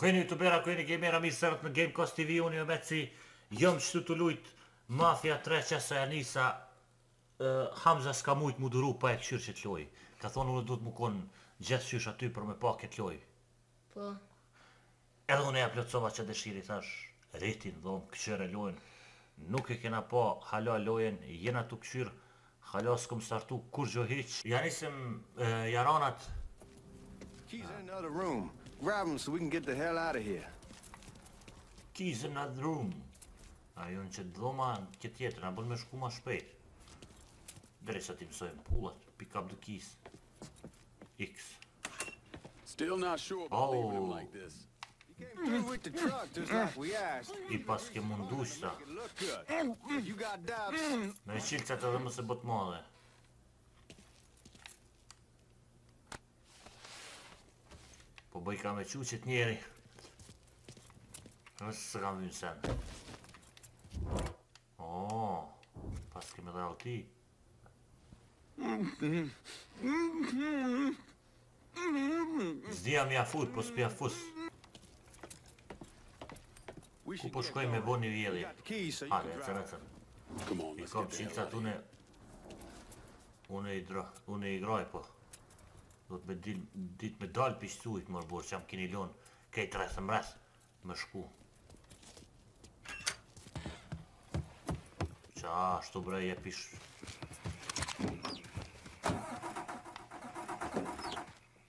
Kujeni youtubera, kujeni gamera, mirë se vët në GameKosTV, unë jo me ci jëmë qëtu të lujt Mafia 3 që se e nisa Hamza s'ka mujt mu duru pa e këshyrë që t'loj. Ka thonë unë duhet mu konë gjithë qysh aty për me pa këtë loj. Po. Edhe unë e aplocova që dëshiri thash, rritin dhomë, këshyre lojnë. Nuk e kena pa, hala lojnë, jena t'u këshyrë, hala s'kom startu kur gjo hiq. Janisim jaranat. Keys in another room. Grab them so we can get the hell out of here. Keys in another room. Ajo në që dhoma në këtë jetër, në bënë me shku ma shpejt. Dere që ati mësojmë pullat, pick up the keys. X. Oh. I pas ke mundu shta. Me shilëcat edhe mëse bëtë madhe. Po bëj ka me quqit njeri. Nësë se kam vynë sen. Oooo, pas kemi dhe alti. Zdia mja fut, po s'pja fus. Ku po shkoj me bo një vjeli. Hale, e cënë, e cënë. I kom qilëcat une. Une i graj, po. Do të dit me dalë pishtuit mërborë që jam kini lonë kejtë rrasë mrasë më shku. Qa ashtu brej e pishtu.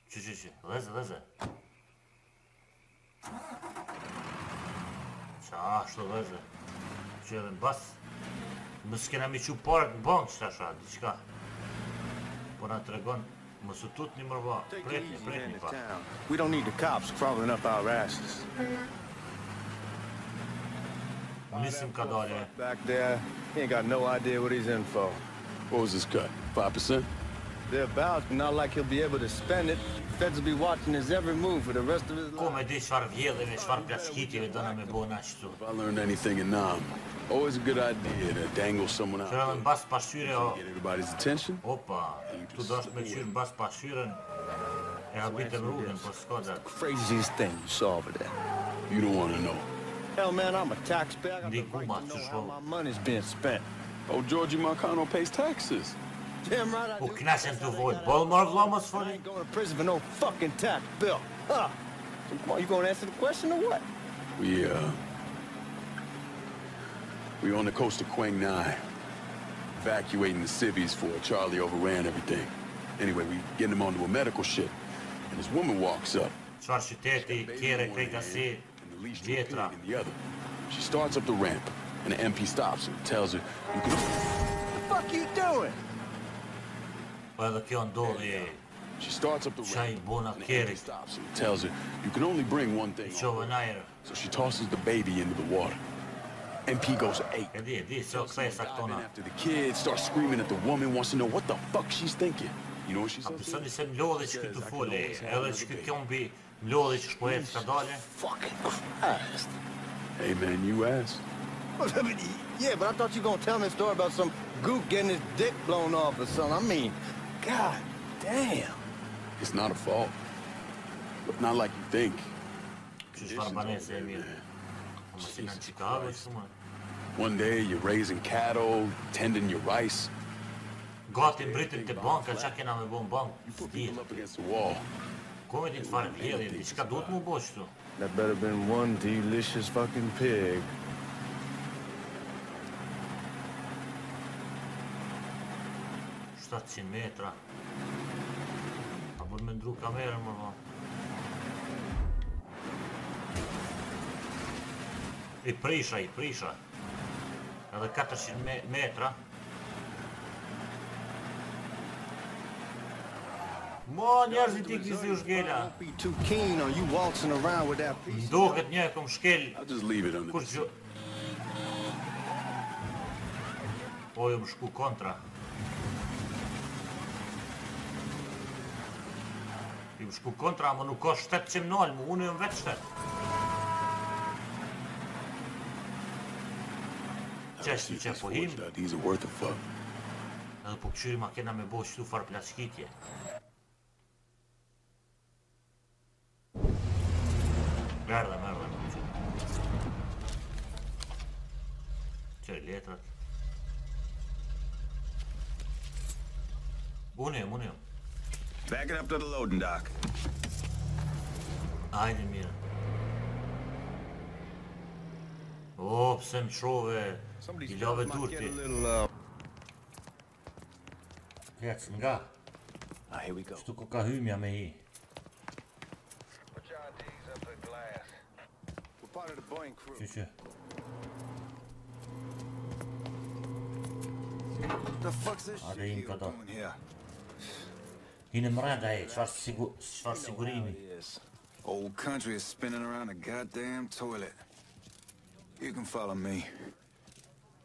Që, dheze, dheze. Qa ashtu dheze. Që edhe në basë. Më s'kena mi që parët në bankë që të asha, diqka. Po nga të regonë. Mësë tut një mërva, prejtni, prejtni pa. Nisim ka dalje. Ko me di qfar vjedheve, qfar plaskitjeve dëna me bo në qëtu. Qërë në basë pasqyre o... Opa, tu do është me qyrë në basë pasqyren e habitëm rrugën, po s'ko dhe. Ndikuma që shkohë. U knashen të vojtë, bolë marë vlama së fërë. We're on the coast of Quang Nai, evacuating the civvies for Charlie overran everything. Anyway, we get him onto a medical ship, and his woman walks up. She starts up the ramp, and the MP stops her and tells her, "What the fuck are you doing?" She starts up the ramp, and the MP stops her and tells her, "You can only bring one thing." So she tosses the baby into the water. MP goes to 8. After the kid starts screaming at the woman, wants to know what the fuck she's thinking. You know what she says? Fucking Christ. Hey man, you asked. Yeah, but I thought you were gonna tell me a story about some gook getting his dick blown off or something. I mean, god damn. It's not a fault. But not like you think. One day you're raising cattle, tending your rice. Got in Britain the bank, I check in on the bomb. You feel up against the wall. That better been one delicious fucking pig. I prisha edhe 400 metra. Mo njerëzit i kësi u shkela. Ndoket një e kom shkel. Kur që po ju më shku kontra. Ju më shku kontra, më nuk ka 7 që më nalë. Unë ju më vetë 7. Qeshtu që pohim. Edhe po këshyri ma kena me bo qëtu farë plaskitje. merda Qoj letrat Unë jam Backing up to the loading dock Ajde mira O, pëse më shove I lave durti Hec nga Shtu ku ka hymja me hi Qyqy Ate im këto Hinë mrenda e, qfar sigurimi Old country is spinning around a goddamn toilet You can follow me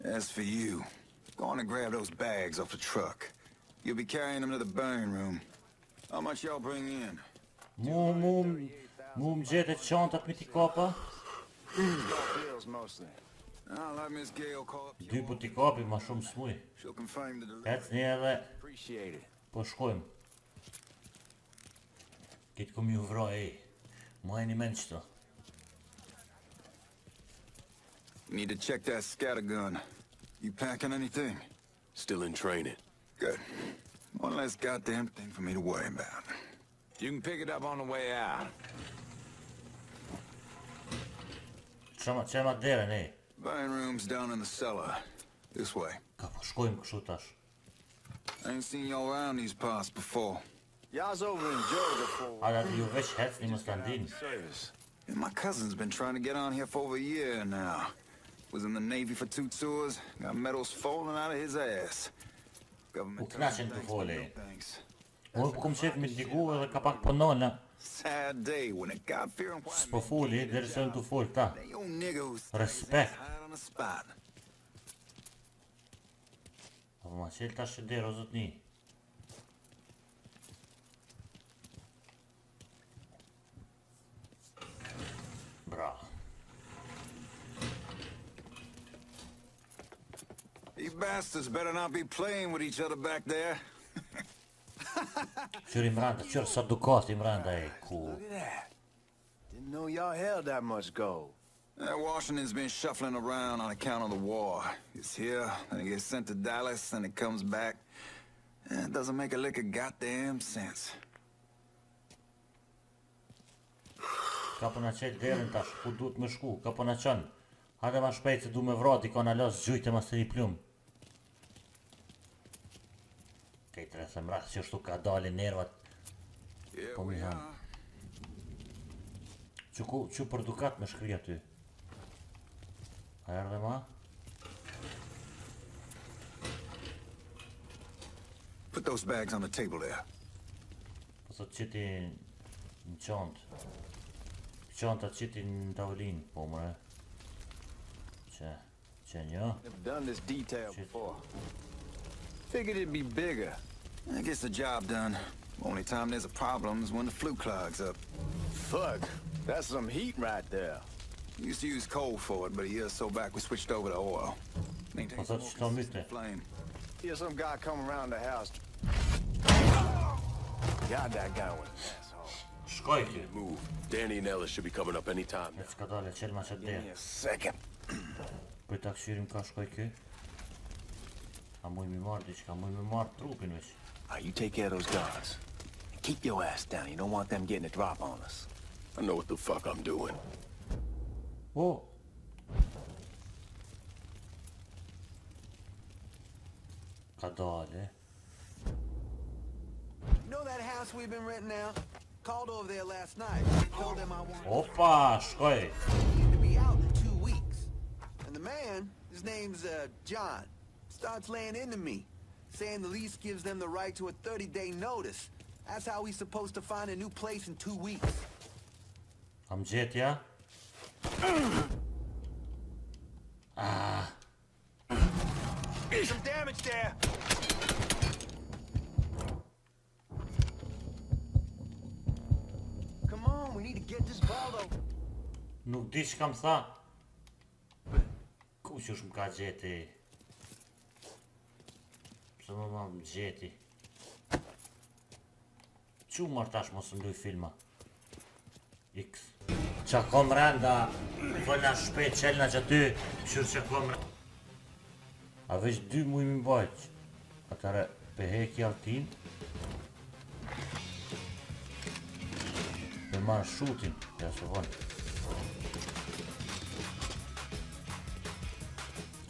As for you Go on and grab those bags off the truck You'll be carrying them to the burn room How much y'all bring in? Mu m'gjete qantat me t'i kapa Dy po t'i kapi ma shumë smuj Hec një edhe Po shkojmë Kitë kom ju vra e Ma e një men qëta Need to check that scatter gun You packing anything? Still in training Good One less goddamn thing for me to worry about You can pick it up on the way out Qema dere ne Buying rooms down in the cellar This way Ka po shkojmë kështu tash I ain't seen y'all around these parts before Y'all's over in Georgia for Ada ju veç hecni më standin My cousin's been trying to get on here for over a year now Was in the Navy for 2 tours Got medals falling out of his ass U knashen të fole Unë po kom qef me t'digu edhe ka pak pënona S'po foli, deri se unë t'u fol ta Respekt Apo ma qel tash e dero zotni Bra You bastards better not be playing with each other back there Qërë imranda, qërë sa dukat imranda e ku Didn't know y'all held that much gold Washington's been shuffling around on account of the war It's here, then it gets sent to Dallas, then it comes back It doesn't make a lick of goddamn sense Ka përna qëllë derin tash, ku duhet me shku, ka përna qënë Hade ma shpejt se du me vrati, ka në lasë gjujtë e ma së një plumë Kejtë rrëse mrakë që shtu ka dali nervat Po mi hamë Që për dukat me shkri aty A erë dhe ma Put those bags on the table there Pësot qëti në qantë Qanta qëti në tavolinë, po mëre Që një Qëtë Figured it'd be bigger. That gets the job done. Only time there's a problem is when the flue clogs up. Fuck, that's some heat right there. Used to use coal for it, but a year or so back we switched over to oil. Maintains more consistent flame. Here's some guy coming around the house. God, that guy was an asshole. Strike move. Danny and Ellis should be coming up any time. Let's go down and chill my shit there. Second. Për ta kshirim ka shkoj kë. You take care of those guns. Keep your ass down. You don't want them getting a drop on us. I know what the fuck I'm doing. Oh. Kadale. You know that house we've been renting out? Called over there last night. Told them I want. Opa, shkoj. Need to be out in 2 weeks. And the man, his name's John. Starts laying into me, saying the lease gives them the right to a 30-day notice. That's how he's supposed to find a new place in 2 weeks. I'm jet, yeah? Ah. There's some damage there. Come on, we need to get this ball though. Nuk di që kam tha. Kush është më ka gjeti? Së më më më gjeti Që më martash më së mduj filma X që kom rënda, vëna shpejt qelna që ty, qërë që kom rënda. A veç 2 mujë më bajqë, atërë pëheki altin, për marë shutin, ja se vënë.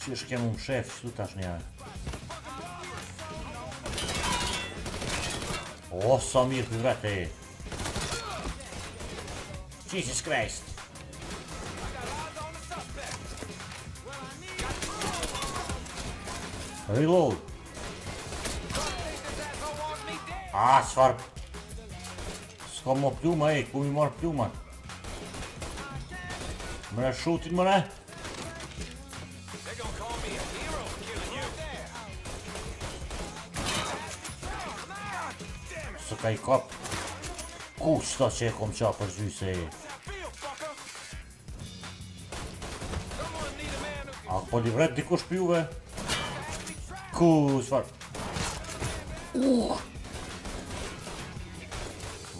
Qërë shkemu më shef, që tu tash njëve. O, sa mirë për vete e. Jesus Christ. Reload. A, çfarë... Ska më pluma e, ku mi marë plumat? Mëre shutin mëre? Së ka i kap. Ku shta që e kom qa për gjyse e. A po li vret dikush për juve? Ku shfar.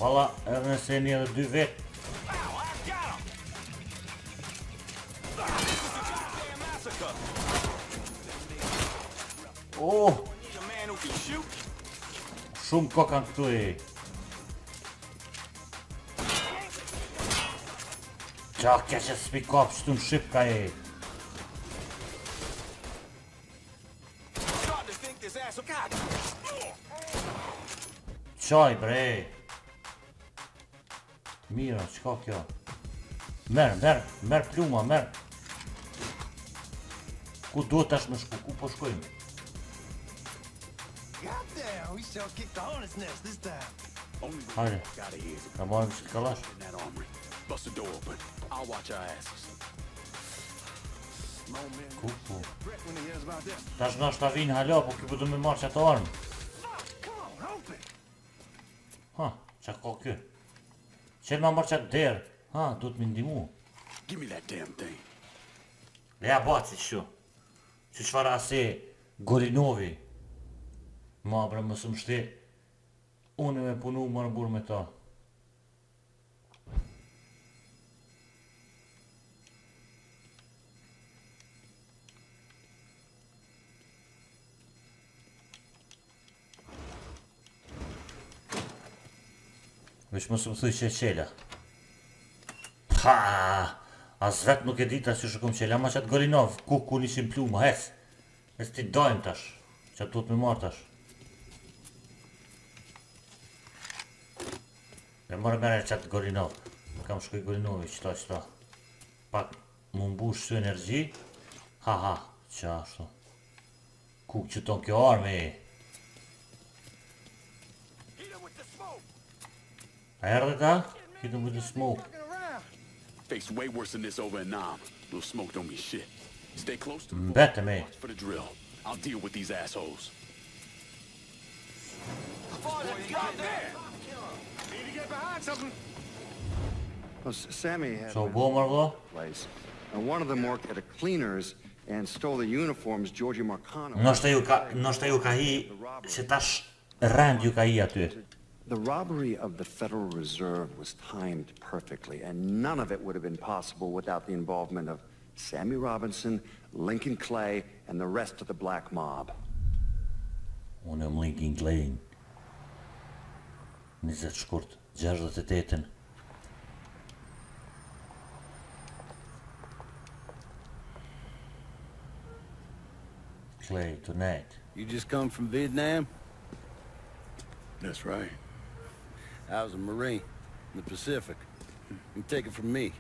Vala edhe nëse një edhe 2 vet. Oh! Shumë kokan këtu e. Qa kja që spikop që të në shqipka e. Qaj bre. Mira, qka kjo? Merë, merë, merë pluma, merë. Ku duhet tash me shku, ku po shkojmë? Hajde, ka marrëm që të kalash. Ku po? Tash nga shta vinë hala, po kjo përdu me marrë që ato armë. Ha, që ka kjo? Qëllë ma marrë që atë derë. Ha, du të më ndimu. Leja baci që. Që qëfar ase Gorinovi. Ma pra mësë më shte, une me punu më në burë me ta. Vesh mësë më thuj që e qela. Paaaa, as vetë nuk e dita që shëkom qela, ma qatë Gorinov, ku nishim pluma, hes. Hes ti dojmë tash, qatë duhet me marrë tash. E mërë mërë e qatë Gorinov. Kam shkoj Gorinovi, qëta, qëta. Pak më mbush së energji. Ha ha, që ashtu. Kuk që tonë kjo arme e. A erë dhe ta? Hitëm vëtë smoke. Mbetëm e. So Bomar place, and one of them worked at a cleaner's and stole the uniforms Georgie Marcano. The robbery of the Federal Reserve was timed perfectly, and none of it would have been possible without the involvement of Sammy Robinson, Lincoln Clay, and the rest of the black mob. One of Lincoln Clay. 20 shkurt, 68. Clay, tonight. You just come from Vietnam? That's right. I was a Marine in the Pacific. You take it from me.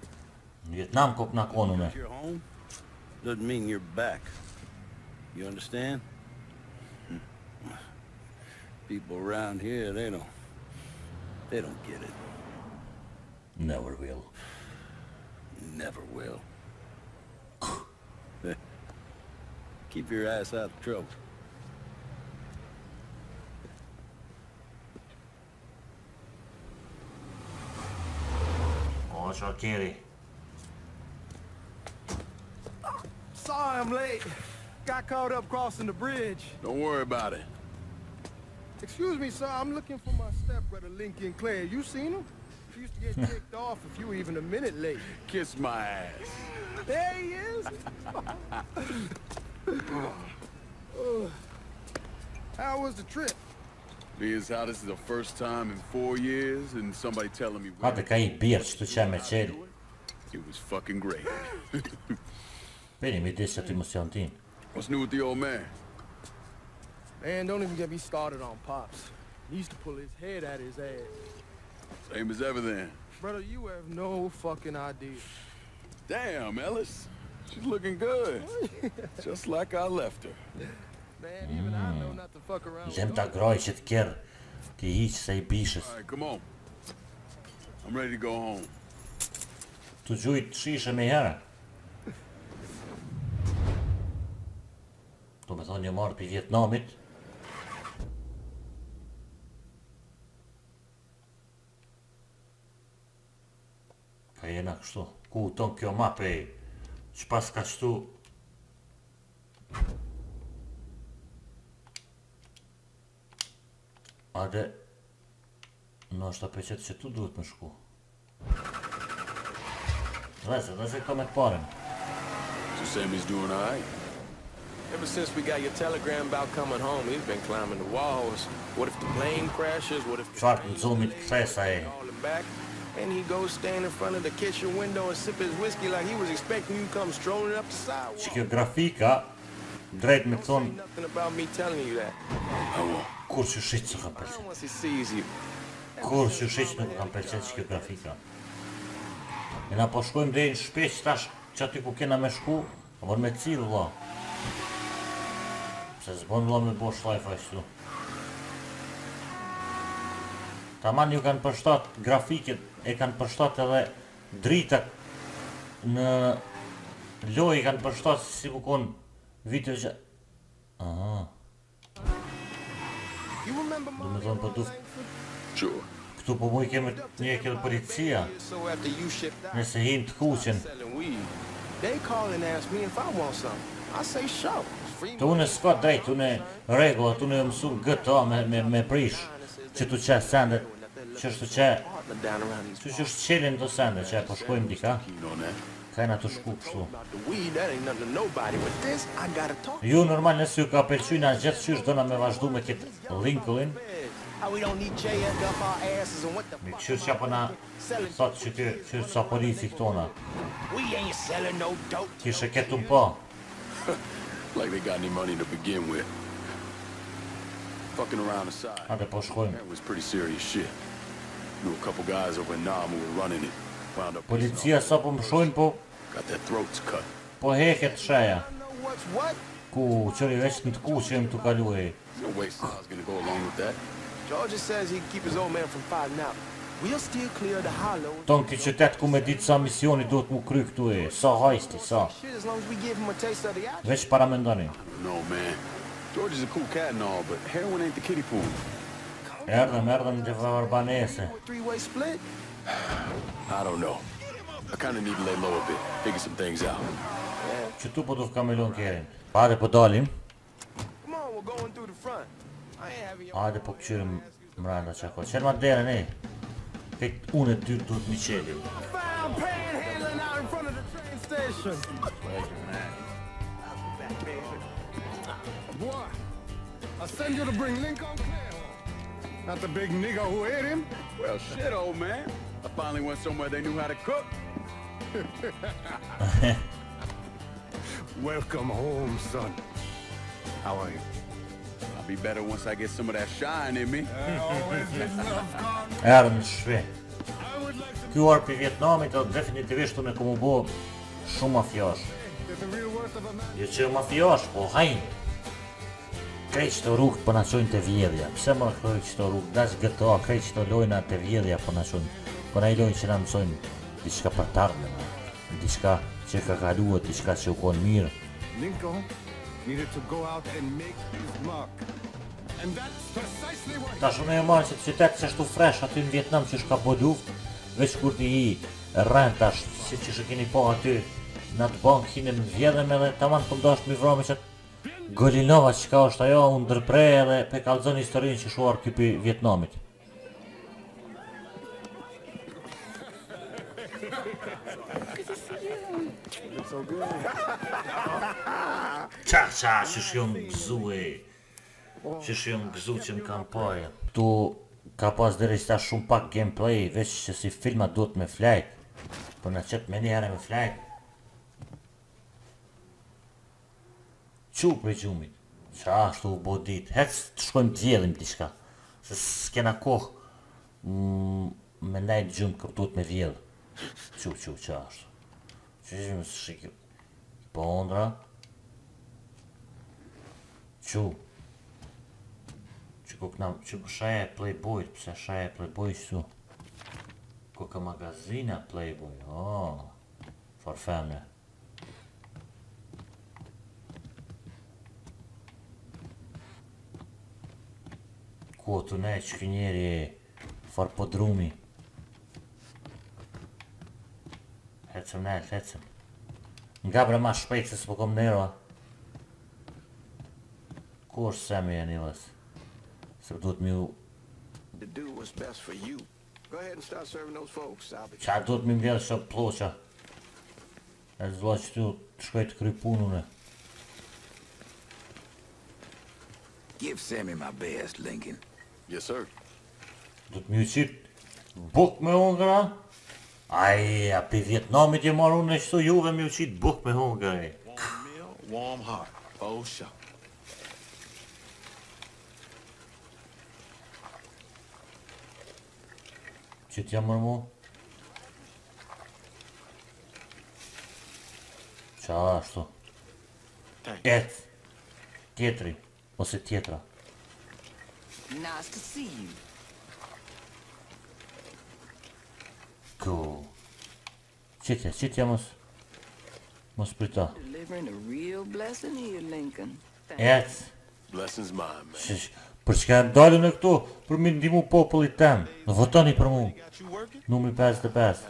Vietnam kop na konu me. You're home? Doesn't mean you're back. You understand? People around here, they don't get it. Never will. Never will. Keep your ass out of trouble. Oh, Sharkiri. Sorry I'm late. Got caught up crossing the bridge. Don't worry about it. Excuse me, sir, I'm looking for my stepbrother, Lincoln Clay. You seen him? refused to get kicked off if you were even a minute late. Kiss my ass. There he is. How was the trip? Because how this is the first time in 4 years and somebody telling me what it was fucking great. What's new with the old man? Man, don't even get me started on Pops. He used to pull his head out his ass. Same as ever then. Brother, you have no fucking idea. Damn, Ellis. She's looking good. Just like I left her. Man, even I know not to fuck around. Alright, come on. I'm ready to go home. Tu gjujt shishe me herë. Tu me thonë një marrë për Vietnamit. Ka jena kështu. Ku ton kjo mapë e që pas ka qëtu. Ade në është apëqetë që tu duhet më shku. Let's come at bottom. So Sammy's doing all right. Ever since we got your telegram about coming home, he's been climbing the walls. What if the plane crashes? What if and he goes stand in front of the kitchen window and sip his whiskey like he was expecting you to come strolling up the sidewalk? Psikografika drejt me thon. Nothing about me telling you that. Kurse shitsu kam pëlqen. Kurse shitsu nuk kam pëlqen psikografika. E na po shkojmë dhe në shpesh tash që aty ku kena me shku, a mërë me cilë vla. Se zbonë vla me bosh life a shtu. Taman ju kanë përshtat grafiket, e kanë përshtat edhe dritat në loj, kanë përshtat si bukon video që... Aha. Do me thonë për duftë. Këtu po mu I kemi një e këtë policia, nëse hinë të kuqen. Të unë e s'ka drejt, unë e regullat, unë e mësu GTA me prish, që tu qe sendet, që është qelin të sendet, që e përshkojmë dika, kajna të shku kështu. Ju normal nësë ju ka përqyna gjithë qysh dëna me vazhdu me këtë Lincoln. Mi qërë që apëna sot që qërë sa polici këtona. Kishe ketë unë po. Ate po shkojmë. Policia sa po më shojnë po. Po heket shaja. Ku qërë I veç në të ku që jem të kaluhe. Ton këtë qëtet ku me ditë sa misioni duhet mu kry këtu e, sa hajsti, sa. Vesh para me ndoni. Erdhem, erdhem të varbanese. Qëtu po duf kamelion kjerin. Pare po dalim. Ajde po këqyrim mranda që ako. Qërë ma dherën e. Këtë unë e dyrë duhet mi qelim. Welcome home, son. How are you? Be better once I get some of that shine in me. Erë në shve. Kjo arë për Vietnamit edhe definitivisht të me këmu bo shumë mafiosh. Jo që mafiosh, po hajnë. Krejt që të rrugët për në qojnë të vjedhja. Pse më krejt që të rrugët, da që GTA, krejt që të lojna të vjedhja për në qojnë. Për në I lojnë që në mësojnë diçka për tarme, diçka që ka kaluat, diçka që u konë mirë. Ta shumë e marë që të qytetë që shtu fresh aty në Vietnam që shka po luft. Veç kur t'i hi rënd tash si që shë keni po aty në atë bankë hinem vjedhem edhe taman të mdasht mi vrame që Golinova që ka është ajo unë dërprej edhe pe kalzon historinë që shuar këpi Vietnamit. Good to see you. It's so good. Qa, që më gëzue. Që më gëzu që më kam pojë. Tu ka pas dërishta shumë pak gameplay, veç që si filma duhet me flajt. Po në qëtë me njëherë me flajt. Qu prej qumit? Qa ashtu u bodit? Hec të shkojmë djelim t'i shka. Se s'kena kohë me najtë gjumë këptut me vjellë. Qu, qa ashtu? Qishme së shikju. Po ondra. Qu? Qiko kënam, qiko shaja e Playboy, pëse shaja e Playboy su? Ko ka magazina Playboy, ooo, farfemne. Ko të ne që kë njeri farpodrumi. Hecëm ne, hecëm. Nga bre ma shpejt se s'po kom nero. Ko është semi e njëles? Se duhet mi u... Qa duhet mi mdjel shë ploqa. E zdoa që tu të shkoj të kry punune. Duhet mi u qitë buk me hongra. Aja, pi Vietnamit je marrun e qëtu juve mi u qitë buk me hongra e. Që t'ja mërmu? Qa ashtu? Et! Tjetëri, ose tjetra. Go! Qitja, qitja mos... Mos prita. Et! Për që ka e mdallu në këtu, për mi ndimu popullit tem. Në votoni për mu. Numri 55.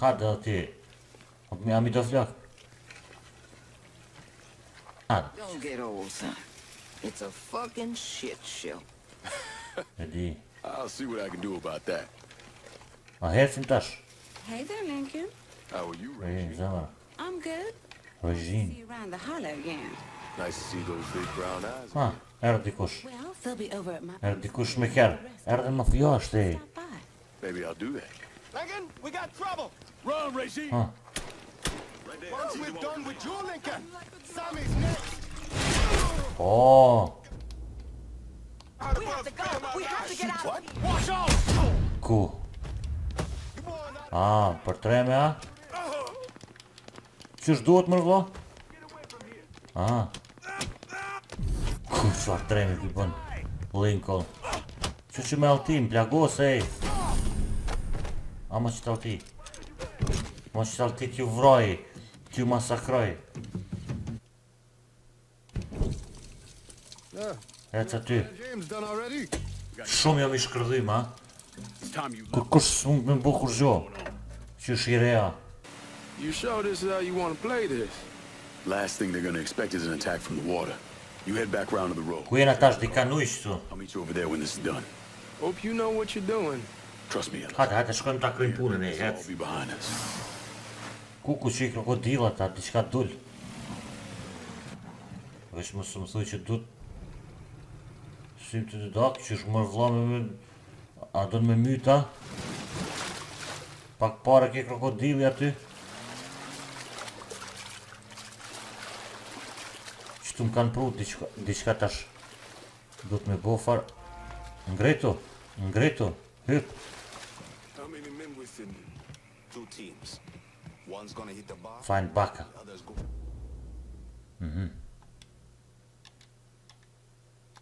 Ka dhe dhe ti? A mi do flak? E di. A herësim tash. E, zemër. Regine. Ha, erë dikush. Erë dikush me kjerë. Erë dhe mafia është e. Ha. Ooo. Ku? A, për treme a? Qështë duhet mërë vlo? Aha. Kush farë tremi ki bën Lincoln. Që që me altim, plagos e ej. A më që të alti. Më që të alti t'ju vroj. T'ju masakroj. E që ty. Shumë jam i shkërdhim, ha? Kërkush së mund me mbo kur gjo. Që shirea. You show this is how you want to play this. Last thing they're going to expect is an attack from the water. You head back round to the road. I'll meet you over there when this is done. Hope you know what you're doing. Trust me. I'll be behind us. Kuku që i krokodilat, a diçka dul. Vesh më së më thuj që dut. Sim të të dakë që shë mërvlame me... A do në me myta. Pak pare ke krokodili aty. Qëtu më kanë pru, diqka tash. Do të me bo farë. Ngreto, ngreto, hyp. Fajnë baka.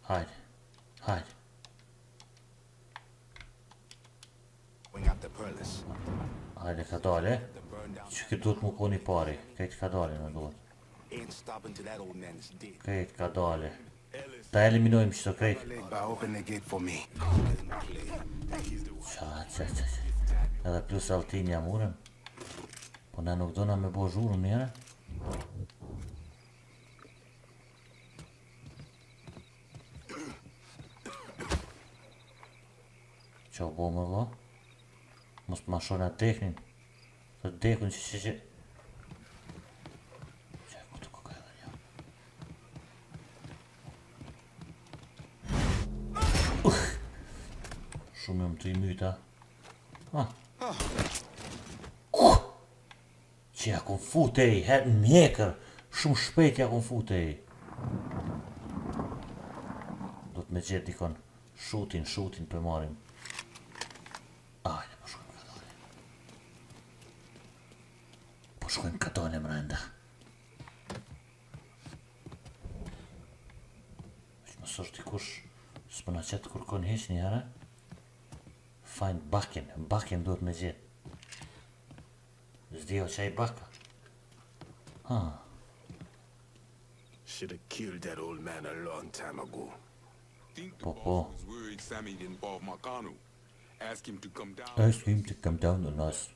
Hajde, hajde. Hajde ka dale. Që këtë do të më koni pari. Këtë ka dale në duhet. Krejt ka dale. Ta eliminojmë qëto krejt. Qa. Edhe plus altin jam urem. Po ne nuk dona me bo zhurën njëre. Qa bo më vla? Mos ma shona deknin. Të dekun që shumë jam të i myta. Që ja kun fute i, herë mjekër. Shumë shpejt ja kun fute i. Do të me gjithë dikon. Shutin, shutin për marim. Ajde, po shkojmë këtone. Po shkojmë këtone mrenda. Që mësër dikush së përna qëtë kërkon heq një herë. Fajnë bakin, bakin duhet me gjithë. Zdio qaj baka. Po, po. Ask him to come down on us.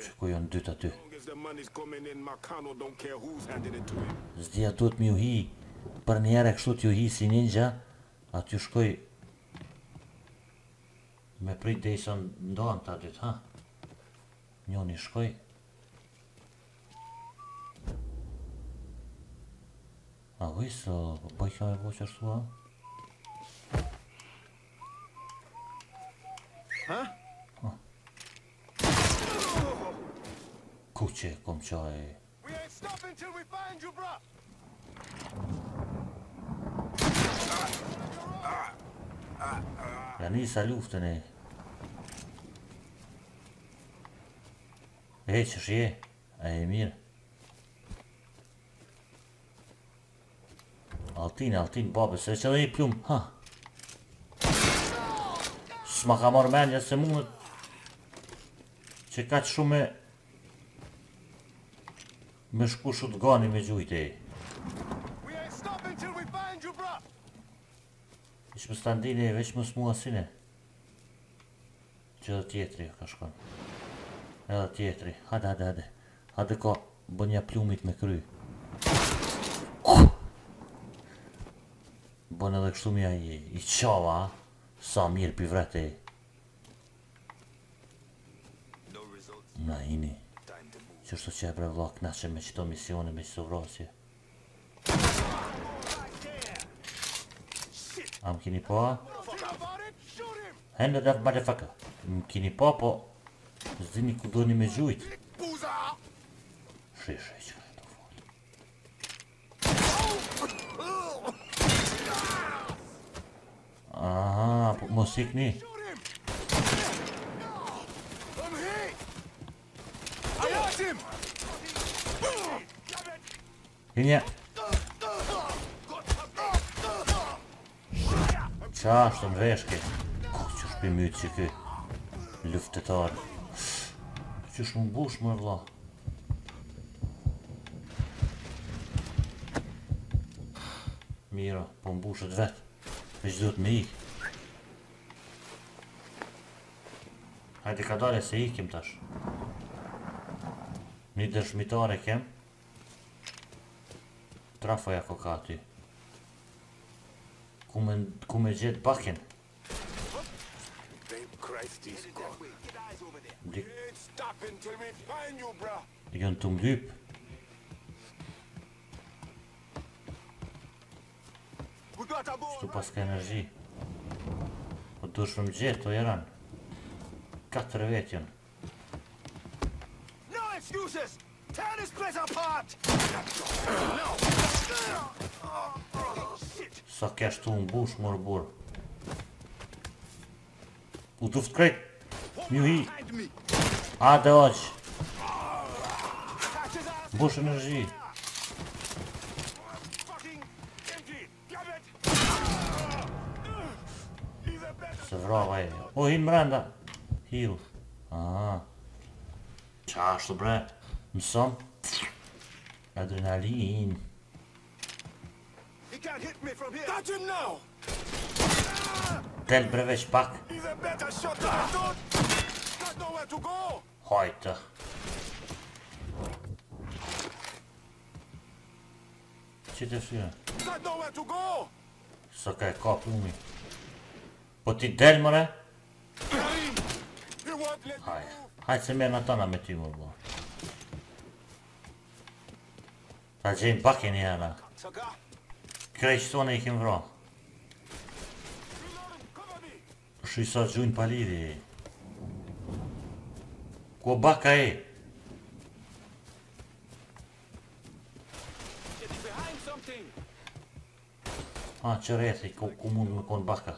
Që ku janë dytë aty. Zdia duhet me ju hi. Për njerë e kështu t'ju hi si ninja. Aty ju shkoj. Me prit dhe isë ndohem të atyt, ha? Njoni shkoj. A vëjsë, bëj kjo me bo që është tua? Kuqe, kom qaj. Ja nisa luftën e. E që shje, a e mirë. Altin, altin, babës, e që dhe i plumë, ha. S'ma ka marrë menja se mundet. Që ka që shumë e. Me shku shutë gani me gjujtë e. Iqë më standine e veç më smua sine. Që dhe tjetëri ka shkon. Edhe tjetëri. Hade, hade, hade. Hade ka bënja plumit me kry. Bën edhe kështu mja i qava. Sa mirë për vrate. Na ini. Qështu që e bre vlak na që me qëto misione, me qëto vrasje. A më kini pa? Hende that motherfucker. Më kini pa, po zdini ku doni me gjujt. Shri, shri, që ka e do fort. Aha, po mos ikni. Hinja. Qa është në veshke? Ko që është për mytë që këj luftetarë. Që është më bush më vla. Mira, po më bushët vetë. Veç duhet me ikë. Hajde ka dare se ikim tash. Një dërshmitare kem. Trafoja ko ka aty. Ku me gjithë bakin. Dikën të mdyp. Shtu pas ka energji. Po dush me gjithë të jeran. 4 vetjen. No excuses! Tear this place apart! Sa kështë të mbush mërë burë. U duft krejt. Mjuhi. A dhe oqë. Mbush energji. Se vrava e. O, hinë mrenda. Hiu. Aha. Qa është bre. Mësëm. Adrenalin. Del breveç pak. Hajtë. Që të fyrë? Së ka e ka plumi. Po ti del mëre. Hajë, hajë se merë në tona me ty mërë bo. Ta gjejmë baki një hera. Kjo e qëtone i kemë vro. Shisa gjujnë paliri. Ko baka e? A, që rreti, ku mund me konë baka.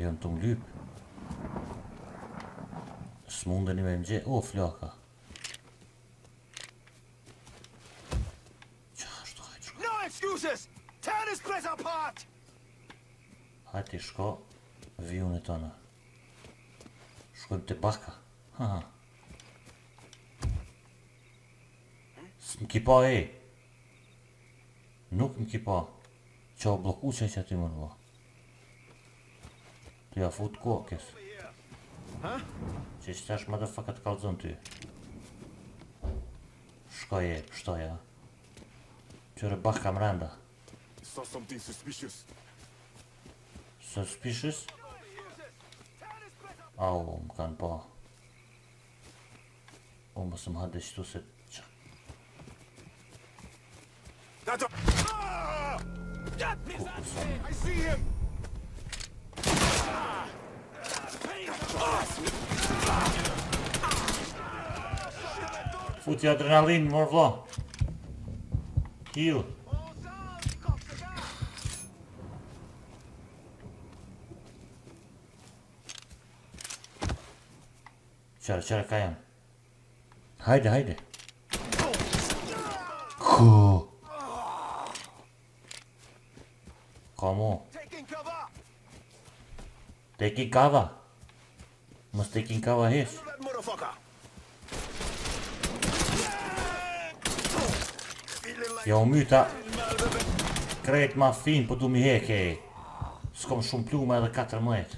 Jënë të më lypë. Së mundeni me më gjë... O, flaka. Qa, shto, hajtë shko. Hajtë i shko vijunit tonë. Shkojmë të baka. Ha. Së më kipa e. Nuk më kipa. Qa o bloku që e që ti mërë bo. Ty a fut kokës. Që që tash më dhe faka të kalëzën ty. Shkoj e, pështoj e. Qërë bak kam randa. Suspicious? Au, më kanë pa. O, më së më hade qëtu se... Kukësëm. Futi adrenalin, mor vlo. Heal. Qërë, qërë ka jam. Hajde, hajde. Kuuu. Kamo. Teki kava. Mos teki kava hesh. Ja u myta. Krejt ma fin, po du mi heke. S'kom shumë plume edhe 14.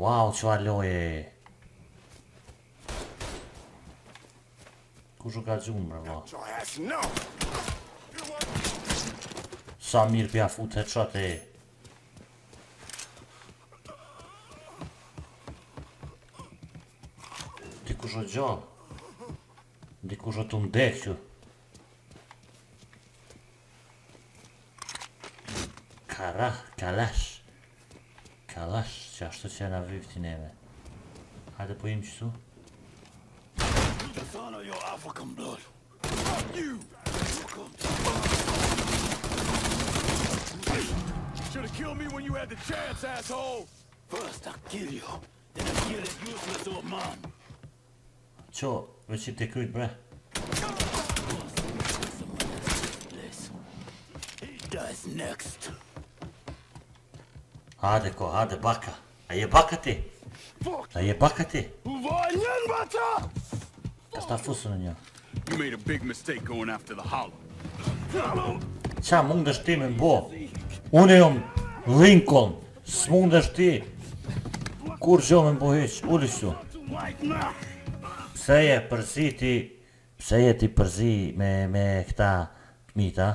Wow, që aloje. Kushu ka gjumë, mërëva. Sa mirë pja fut headshot e. Dikush o gjallë. Dikush o të mdekë. Kara, kalash. Kalash, që ashtu që e në vyvë të neve. Hajde po im qëtu. Qo, veqip të kryt bre. Hade ko, hade baka. A je baka ti? A je baka ti? Ka shta fusu në njo. Qa mund është ti me mbo? Unë jom Lincoln. S'mund është ti. Kur gjo me mbo heq, ullisu. Pse je përzi ti... Pse je ti përzi me këta mita?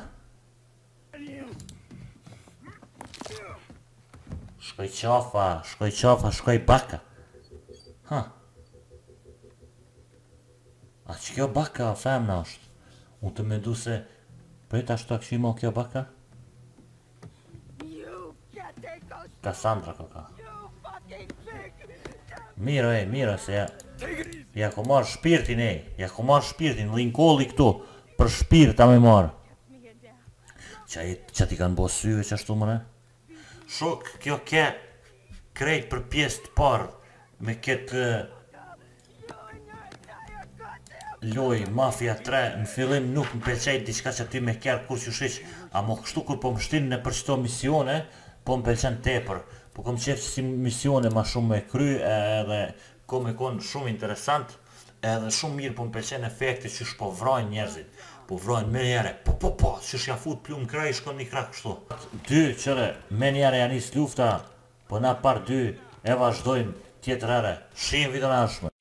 Shkoj qofa, shkoj qofa, shkoj baka. Ha. A që kjo baka femna është? Unë të mendu se... Prej ta shto këshimo kjo baka? Kassandra koka. Miro e, miro se ja... Ja ku marrë shpirtin e, ja ku marrë shpirtin, Lincoln-i këtu, për shpirt ta me marrë. Qa ti kanë bo syve që ashtu mëre? Shok, kjo ke krejt për pjesë të parë me ketë loj Mafia 3, në fillim nuk më pëlqejt diçka që ty me kjerë kur që shish, a mo kështu kur po më shtinë në për qëto misione, po më pëlqen tepër, po kom qef që si misione ma shumë me kry edhe ko me konë shumë interesant edhe shumë mirë po më përqen efekte që shpo vrojnë njerëzit, po vrojnë me njere, po, që shka fut plumë kraj i shkon një krak kështu. Dy, qëre, me njere janis lufta, po na par dy, e vazhdojmë tjetërere, shihim video në ashme.